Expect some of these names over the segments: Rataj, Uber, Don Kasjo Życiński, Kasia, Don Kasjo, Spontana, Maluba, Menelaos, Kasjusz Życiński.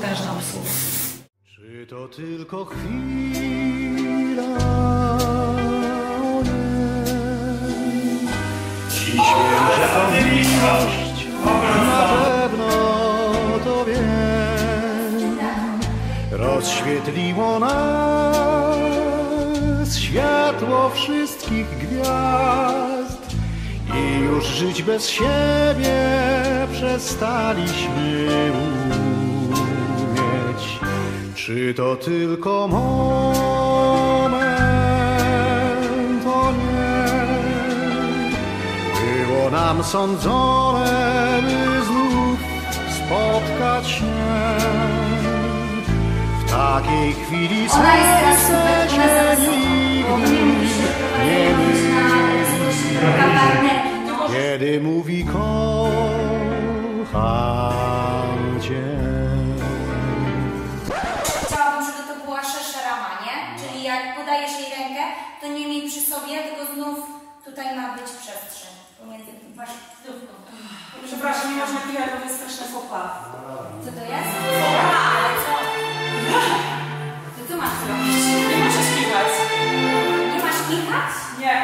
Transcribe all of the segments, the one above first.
potężna usługa. Czy to tylko chwila? Dziś wiem, że to miłość, na pewno to wiem. Rozświetliło nas światło wszystkich gwiazd i już żyć bez siebie przestaliśmy umieć. Czy to tylko moment? O nie. Było nam sądzone, by znów spotkać się. W takiej chwili serce się nigdy nie myli, kiedy mówi kocham cię. To nie miej przy sobie, tylko znów tutaj ma być przestrzeń pomiędzy waszą zdówką. Przepraszam, nie można piwa, to jest straszne chłopa. Co to jest? Ale co? To co masz zrobić? Nie możesz kichać. Nie masz kichać? Nie.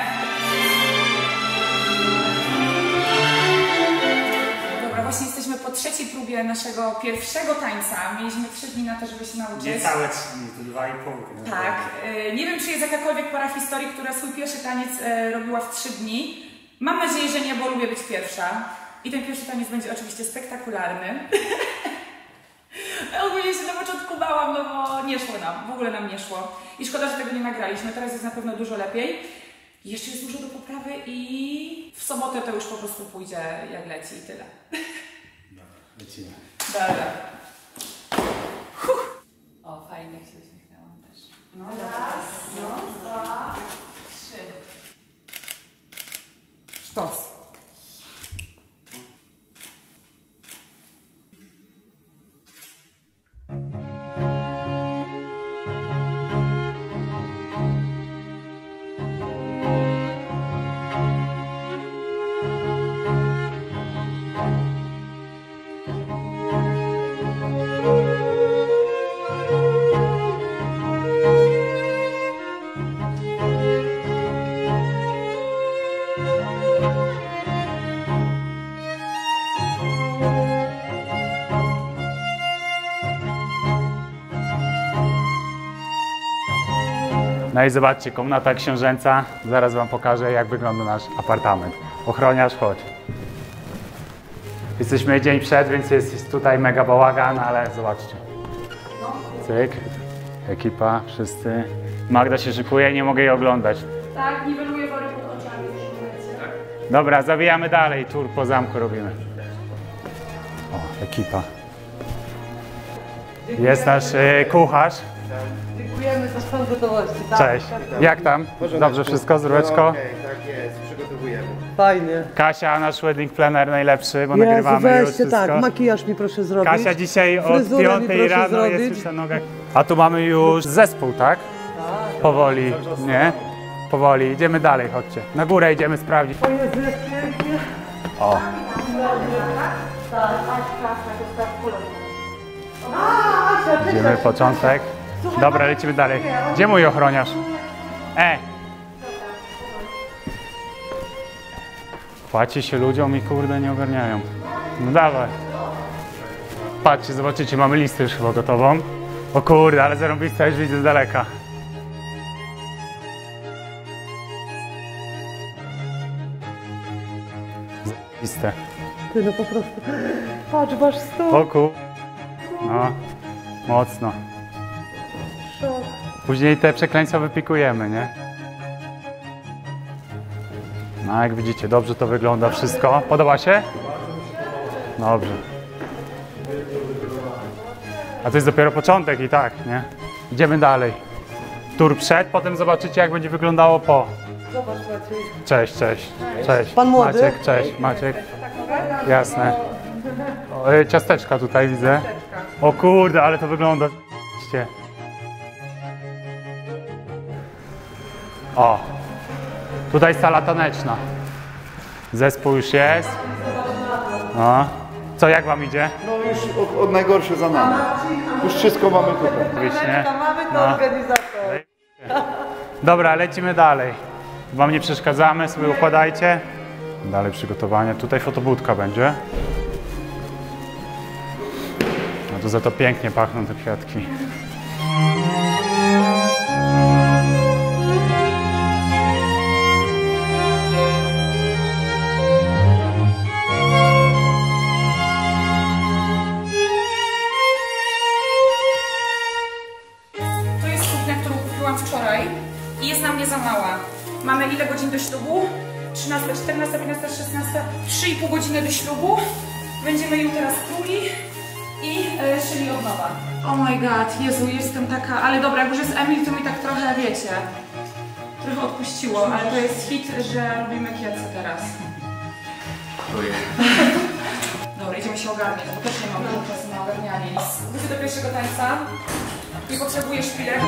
Dobra, właśnie jesteśmy po trzeciej próbie naszego pierwszego tańca. Mieliśmy 3 dni na to, żeby się nauczyć. Nie całe 3 dni, to 2,5. Tak. Nie wiem, czy jest jakakolwiek para w historii, która swój pierwszy taniec robiła w 3 dni. Mam nadzieję, że nie, bo lubię być pierwsza. I ten pierwszy taniec będzie oczywiście spektakularny. Ogólnie się na początku bałam, no bo nie szło nam. W ogóle nam nie szło. I szkoda, że tego nie nagraliśmy. Teraz jest na pewno dużo lepiej. Jeszcze jest dużo do poprawy i w sobotę to już po prostu pójdzie jak leci i tyle. Dobra, lecimy. Dobra. O, fajnie się uśmiechnęłam też. No, raz, dwa, trzy. Sztos. No i zobaczcie, komnata książęca. Zaraz wam pokażę, jak wygląda nasz apartament. Ochroniarz, chodź. Jesteśmy dzień przed, więc jest tutaj mega bałagan, ale zobaczcie. Cyk. Ekipa, wszyscy. Magda się szykuje, nie mogę jej oglądać. Tak, niweluję wory pod oczami. Dobra, zawijamy dalej, tur po zamku robimy. O, ekipa. Jest nasz kucharz. Dziękujemy za stan gotowości. Tak? Cześć. Jak tam? Dobrze wszystko? Zróbeczko? No, okej, tak jest. Przygotowujemy. Fajnie. Kasia, nasz wedding planner najlepszy, bo nagrywamy już wszystko. Tak, makijaż mi proszę zrobić. Kasia dzisiaj od 5 rano zrobić. Jest już na nogach. A tu mamy już zespół, tak? Tak. Powoli, nie? Powoli. Idziemy dalej, chodźcie. Na górę idziemy sprawdzić. O Jezu, jak pięknie. O. Tak, tak. Idziemy początek. Dobra, lecimy dalej. Gdzie mój ochroniarz? Płaci się ludziom i kurde nie ogarniają. No dawaj. Patrzcie, zobaczycie, mamy listę już chyba gotową. O kurde, ale zarąbista już widzę z daleka. Listę. Ty no po prostu. Patrz, masz stół. O kurde. No, mocno. Później te przekleństwa wypikujemy, nie? No jak widzicie, dobrze to wygląda wszystko. Podoba się? Dobrze. A to jest dopiero początek i tak, nie? Idziemy dalej. Tur przed, potem zobaczycie jak będzie wyglądało po. Zobacz Maciek. Cześć, cześć. Cześć. Pan młody? Maciek, cześć. Maciek. Jasne. O, ciasteczka tutaj widzę. O kurde, ale to wygląda. O, tutaj sala taneczna. Zespół już jest. O, Co, jak wam idzie? No już od najgorsze za nami. Już wszystko mamy tutaj. Oczywiście. Mamy to organizator. Dobra, lecimy dalej. Wam nie przeszkadzamy, sobie układajcie. Dalej przygotowanie. Tutaj fotobudka będzie. No to za to pięknie pachną te kwiatki. Mamy ile godzin do ślubu? 13, 14, 15, 16, 3,5 godziny do ślubu. Będziemy ją teraz pruli i szyli od nowa. Oh my god, Jezu, jestem taka, ale dobra, jak już jest Emil, to mi tak trochę, wiecie, trochę odpuściło, ale to jest hit, że robimy kiecy teraz. Dobra, idziemy się ogarniać, bo też nie mam dużo czasu na ogarnianie. Wrócę do pierwszego tańca, nie potrzebuję szpilek.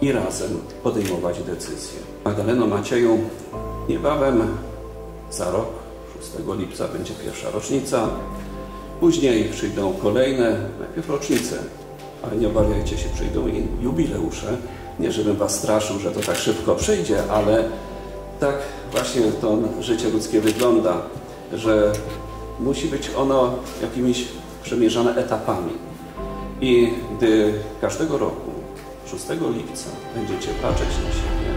I razem podejmować decyzje. Magdaleno Macieju, niebawem za rok, 6 lipca, będzie pierwsza rocznica, później przyjdą kolejne, najpierw rocznice, ale nie obawiajcie się, przyjdą i jubileusze. Nie żebym was straszył, że to tak szybko przyjdzie, ale tak właśnie to życie ludzkie wygląda, że musi być ono jakimiś przemierzane etapami. I gdy każdego roku 6 lipca będziecie patrzeć na siebie,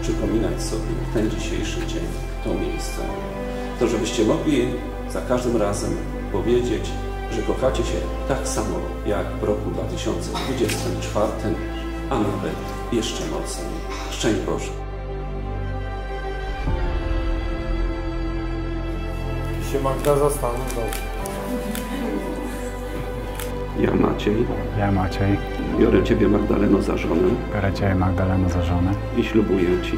przypominać sobie ten dzisiejszy dzień, to miejsce, to żebyście mogli za każdym razem powiedzieć, że kochacie się tak samo jak w roku 2024, a nawet jeszcze mocniej. Szczęść Boże! Się Magda zastanów. Ja Maciej. Ja Maciej. Biorę Ciebie, Magdaleno, za żonę. Biorę Ciebie, Magdaleno, za żonę. I ślubuję Ci.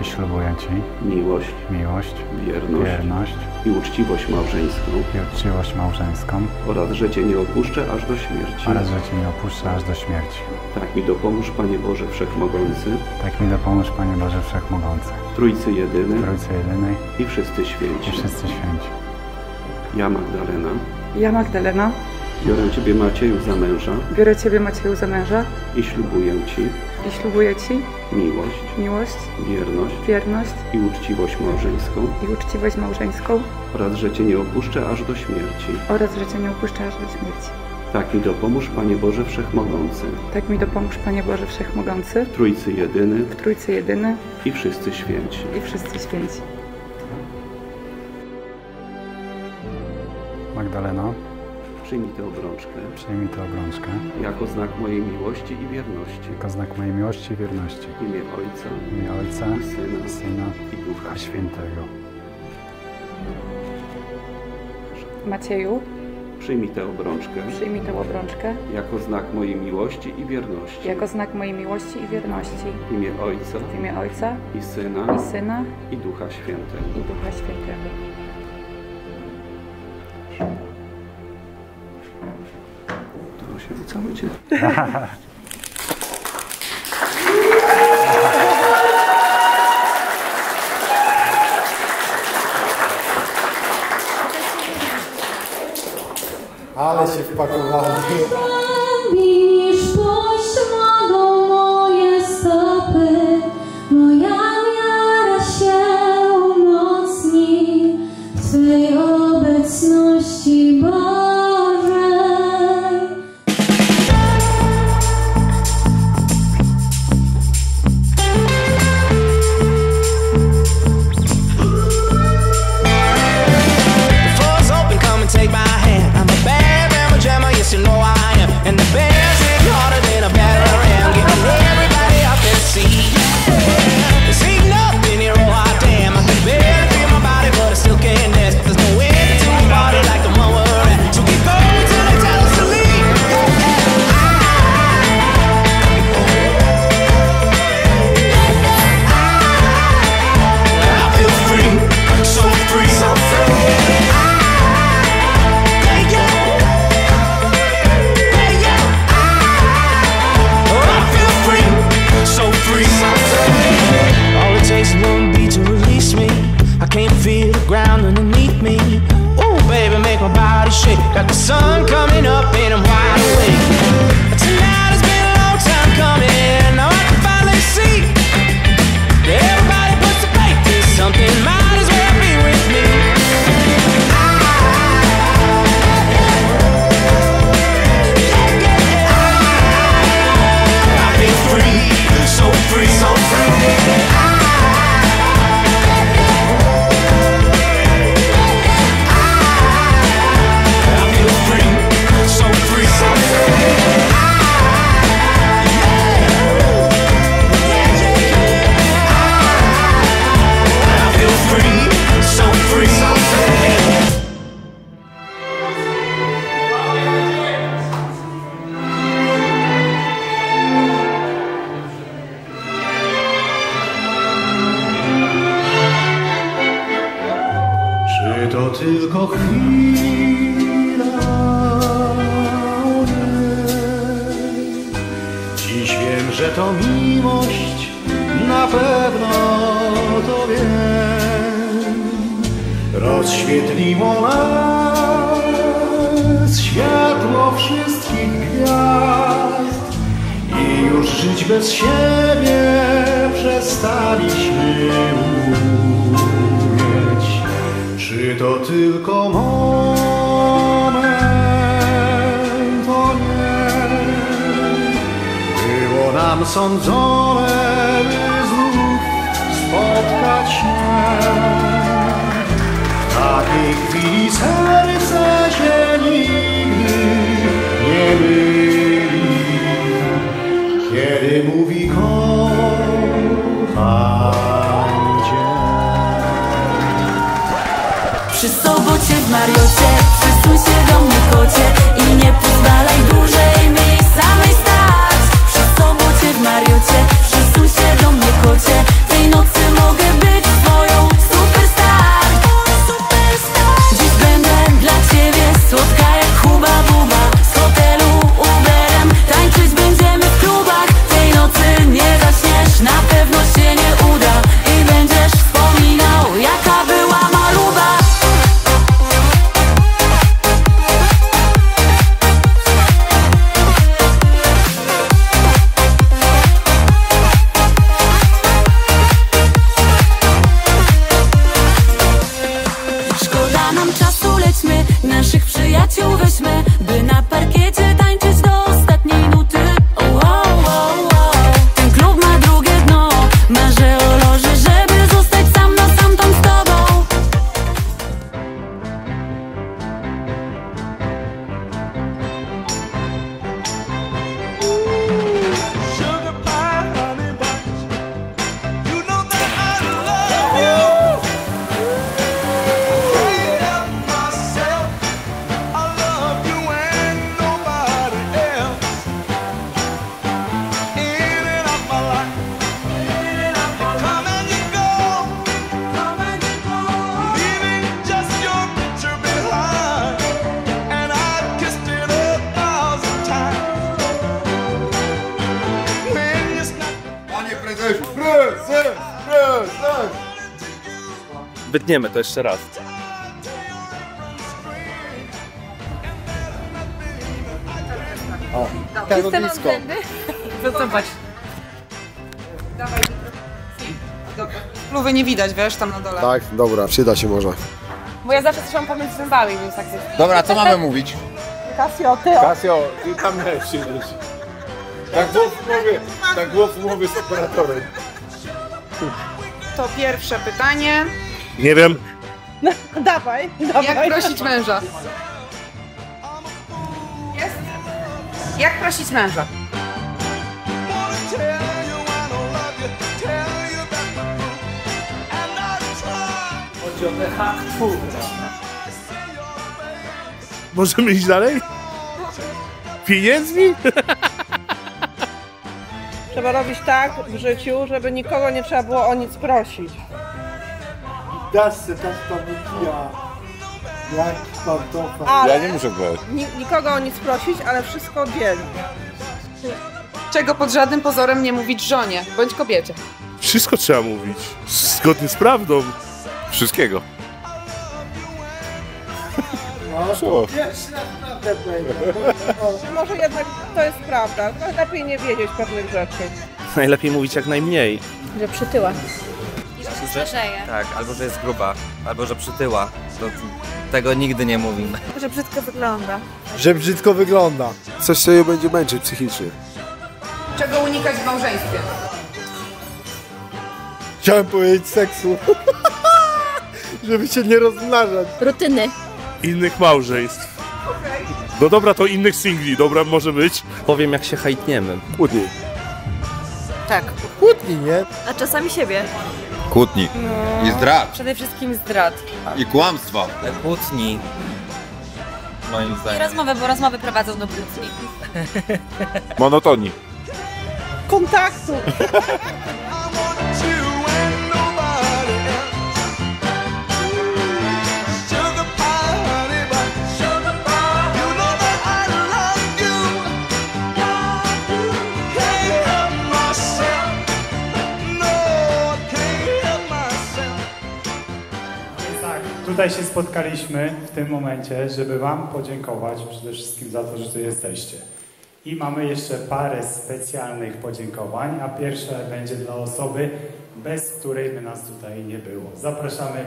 I ślubuję Ci. Miłość. Miłość. Wierność. Wierność. I uczciwość małżeńską. I uczciwość małżeńską. Oraz, że Cię nie opuszczę aż do śmierci. Oraz, że Cię nie opuszczę aż do śmierci. Tak mi dopomóż, Panie Boże Wszechmogący. Tak mi dopomóż, Panie Boże Wszechmogący. W Trójcy Jedynej. W Trójcy Jedynej. I wszyscy święci. I wszyscy święci. Ja Magdalena. Ja Magdalena. Biorę Ciebie, Macieju, za męża. Biorę Ciebie, Macieju, za męża. I ślubuję Ci. I ślubuję Ci. Miłość. Miłość. Wierność. Wierność. I uczciwość małżeńską. I uczciwość małżeńską. Oraz, że Cię nie opuszczę aż do śmierci. Oraz, że Cię nie opuszczę aż do śmierci. Tak mi dopomóż, Panie Boże Wszechmogący. Tak mi dopomóż, Panie Boże Wszechmogący. W Trójcy Jedyny. W Trójcy Jedyny. I wszyscy święci. I wszyscy święci. Magdaleno. Przyjmij tę obrączkę. Przyjmij tę obrączkę. Jako znak mojej miłości i wierności. Jako znak mojej miłości i wierności. W imię Ojca. W imię Ojca. I Syna. I Syna. I Ducha Świętego. Macieju. Przyjmij tę obrączkę. Przyjmij tę obrączkę. Jako znak mojej miłości i wierności. Jako znak mojej miłości i wierności. W imię Ojca. W imię Ojca. I Syna. I Syna. I Ducha Świętego. I Ducha Świętego. Cały dzień. Ale się wpakowali. Przestaliśmy umieć. Czy to tylko moje? nieosądzone, by znów spotkać się. W takiej chwili serce się nigdy nie myli, kiedy mówi kocham cię. Przy sobocie w Mariocie, przesuń się do mnie kocie i nie pozwalaj dłużej mi samej stać. W Mariocie, przesuń się do mnie kocie, tej nocy mogę być twoją superstar. Dziś będę dla ciebie słodka jak Huba Buba, z hotelu Uberem tańczyć będziemy w klubach. Tej nocy nie zaśniesz, na pewno się nie uda i będziesz wspominał, jaka była maluba. Wytniemy to jeszcze raz. O, tak blisko. No zobacz. Dawaj. Dobra. Pluwy nie widać, wiesz, tam na dole. Tak, dobra, przyda się może. Bo ja zawsze słyszałam pomiędzy zębami, więc tak jest. Dobra, co mamy mówić? Kasio, ty. Kasio, ty tam siedzisz. Tak głos mówię z operatorem. To pierwsze pytanie. Nie wiem. No, dawaj, dawaj. Jak prosić męża? Jest? Jak prosić męża? Możemy iść dalej? Pieniędzmi? Trzeba robić tak w życiu, żeby nikogo nie trzeba było o nic prosić. Ja nie muszę brać. Nikogo o nic prosić, ale wszystko dzielnie. Czego pod żadnym pozorem nie mówić żonie bądź kobiecie? Wszystko trzeba mówić. Zgodnie z prawdą. Wszystkiego. No, może jednak to jest prawda. Lepiej nie wiedzieć pewnych rzeczy. Najlepiej mówić jak najmniej. Że przytyła. Tak, albo że jest gruba, albo że przytyła. Tego nigdy nie mówimy. Że brzydko wygląda. Że brzydko wygląda. Coś, co ją będzie męczyć psychicznie. Czego unikać w małżeństwie? Chciałem powiedzieć seksu. Żeby się nie rozmnażać. Rutyny. Innych małżeństw. Okej. No dobra, to innych singli, dobra, może być. Powiem, jak się hajtniemy. Kłótni. Tak. Kłótni, nie? A czasami siebie. Kłótni. No, i zdrad. Przede wszystkim zdrad. I kłamstwa. Kłótni. Moim zdaniem. I rozmowy, bo rozmowy prowadzą do kłótni. Monotonii. Kontaktu. Tutaj się spotkaliśmy w tym momencie, żeby wam podziękować przede wszystkim za to, że tu jesteście. I mamy jeszcze parę specjalnych podziękowań, a pierwsze będzie dla osoby, bez której by nas tutaj nie było. Zapraszamy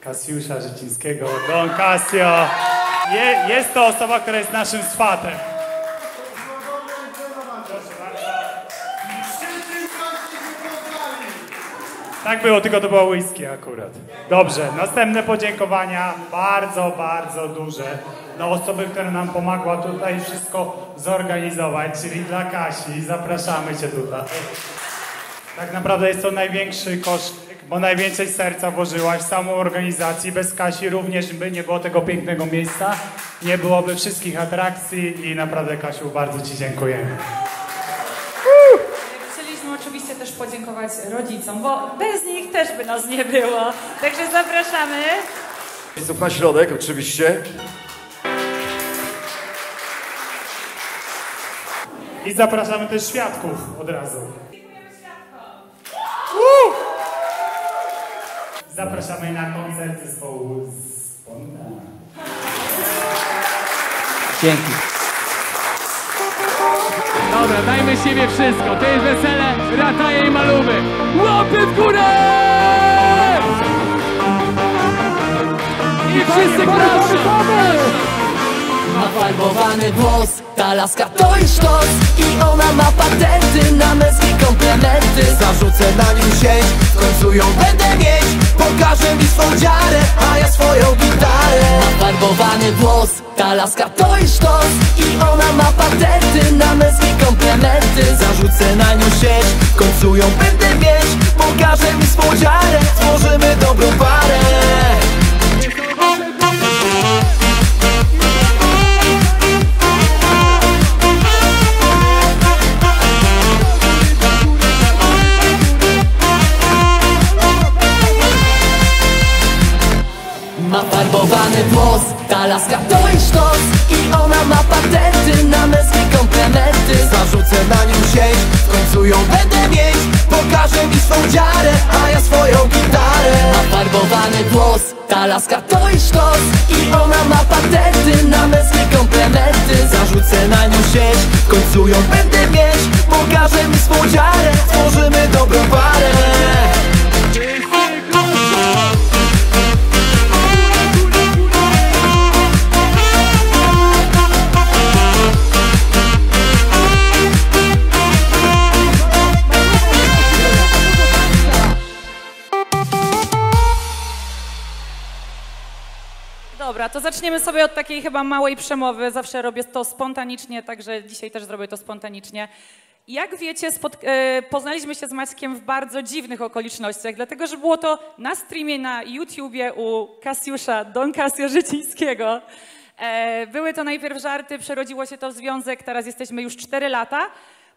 Kasjusza Życińskiego, Don Kasjo. Jest to osoba, która jest naszym swatem. Proszę bardzo. Tak było, tylko to było whisky akurat. Dobrze, następne podziękowania, bardzo, bardzo duże dla osoby, która nam pomagła tutaj wszystko zorganizować, czyli dla Kasi. Zapraszamy Cię tutaj. Tak naprawdę jest to największy koszt, bo najwięcej serca włożyłaś w samą organizację. Bez Kasi również by nie było tego pięknego miejsca, nie byłoby wszystkich atrakcji i naprawdę, Kasiu, bardzo Ci dziękujemy. Chcieliśmy oczywiście też podziękować rodzicom, bo bez nich też by nas nie było. Także zapraszamy. Rodziców na środek oczywiście. I zapraszamy też świadków od razu. Zapraszamy na koncert zespołu Spontana. Dzięki. Dobra, dajmy z siebie wszystko. To jest wesele, rataje i maluby. Łapy w górę! I wszyscy proszę! Ma farbowany włos, ta laska to już sztos. I ona ma patenty na męskie komplementy. Zarzucę na nim sieć, w końcu ją będę mieć. Pokażę mi swą dziarę, a ja swoją gitarę. Ma farbowany włos, ta laska to i sztos. I ona ma patenty na męskie komplementy. Zarzucę na nią sieć, w końcu ją będę mieć. Pokażę mi swą dziarę, stworzymy dobrą parę. Farbowany włos, ta laska to i sztos. I ona ma patenty na męskie komplementy. Zarzucę na nią sieć, w końcu ją będę mieć. Pokażę mi swą dziarę, a ja swoją gitarę. Ma farbowany włos, ta laska to i sztos. I ona ma patenty na męskie komplementy. Zarzucę na nią sieć, w końcu ją będę mieć. Pokażę mi swą dziarę, stworzymy dobrą parę. Dobra, to zaczniemy sobie od takiej chyba małej przemowy. Zawsze robię to spontanicznie, także dzisiaj też zrobię to spontanicznie. Jak wiecie, poznaliśmy się z Maćkiem w bardzo dziwnych okolicznościach, dlatego że było to na streamie na YouTubie u Kasjusza, Don Kasjo Życińskiego. Były to najpierw żarty, przerodziło się to w związek, teraz jesteśmy już 4 lata.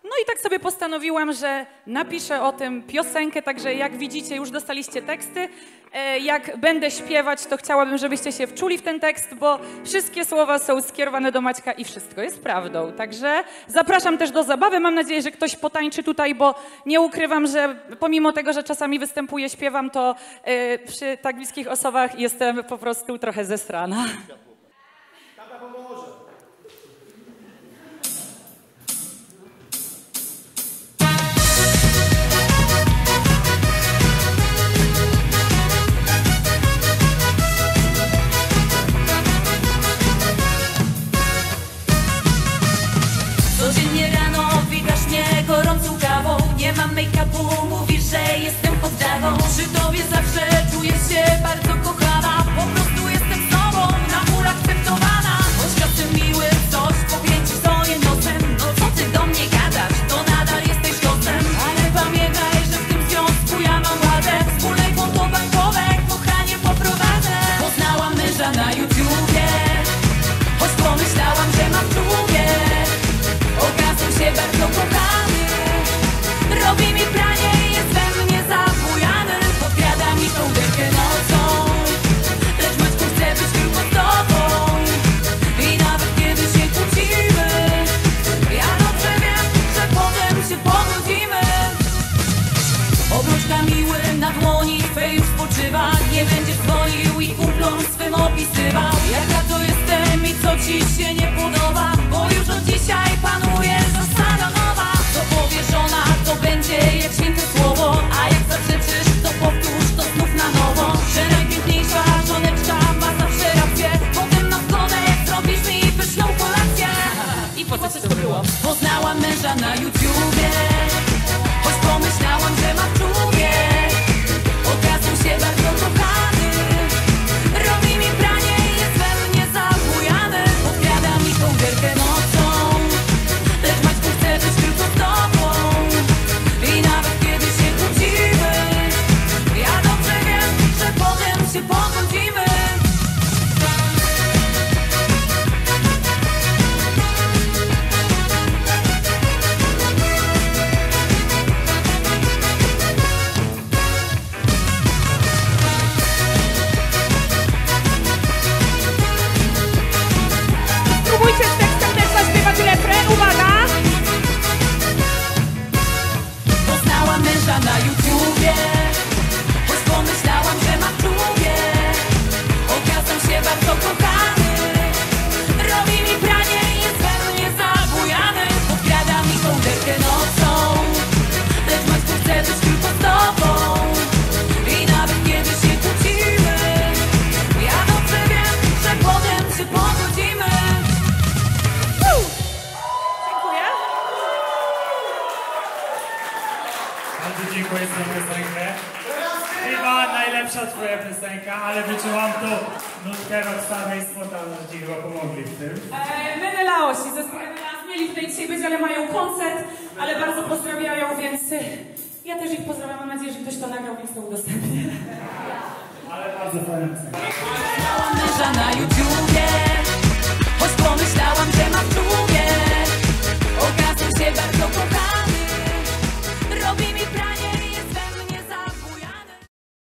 No i tak sobie postanowiłam, że napiszę o tym piosenkę, także jak widzicie, już dostaliście teksty. Jak będę śpiewać, to chciałabym, żebyście się wczuli w ten tekst, bo wszystkie słowa są skierowane do Maćka i wszystko jest prawdą. Także zapraszam też do zabawy. Mam nadzieję, że ktoś potańczy tutaj, bo nie ukrywam, że pomimo tego, że czasami występuję, śpiewam, to przy tak bliskich osobach jestem po prostu trochę zesrana. Nie mam make-upu, mówisz, że jestem poddawą. Przy tobie zawsze czuję się bardzo kochana. Po prostu jestem sobą, na ból akceptowana. Choć czasem miły coś powięci swoje nosem. No co ty do mnie gadasz, to nadal jesteś losem. Ale pamiętaj, że w tym związku ja mam ładę. Wspólnej konto bankowe, kochanie poprowadzę. Poznałam męża na YouTubie, choć pomyślałam, że mam w klubie. Okazał się bardzo kochany. Robi mi pranie i jest we mnie zabujany. Podkrada mi tą dychę nocą, lecz Maćku chcę być tylko z tobą. I nawet kiedy się kłócimy, ja dobrze wiem, że potem się pobudzimy. Obruczka miły na dłoni twej już spoczywa. Nie będziesz dzwonił i kumplom swym opisywał, jaka to jestem i co ci się nie podoba. Bo już od dzisiaj panuje zasada nowa. Co powiesz ona, to będzie jak święte słowo. A jak zaprzeczysz, to powtórz to znów na nowo. Że najpiękniejsza żoneczka ma zawsze rację. Potem na zgodę, jak zrobisz mi pyszną kolację. I po co też to było? Poznałam męża na YouTubie, choć pomyślałam, że ma w czubie. ale wyczułam to nutkę Roxana i Spontana, że ci chyba pomogli w tym. Menelaosi, zespół Menelaos mieli tutaj dzisiaj być, ale mają koncert, ale bardzo pozdrawiają, więc ja też ich pozdrawiam. Mam nadzieję, że ktoś to nagrał, więc to udostępnię. Ale bardzo fajnie.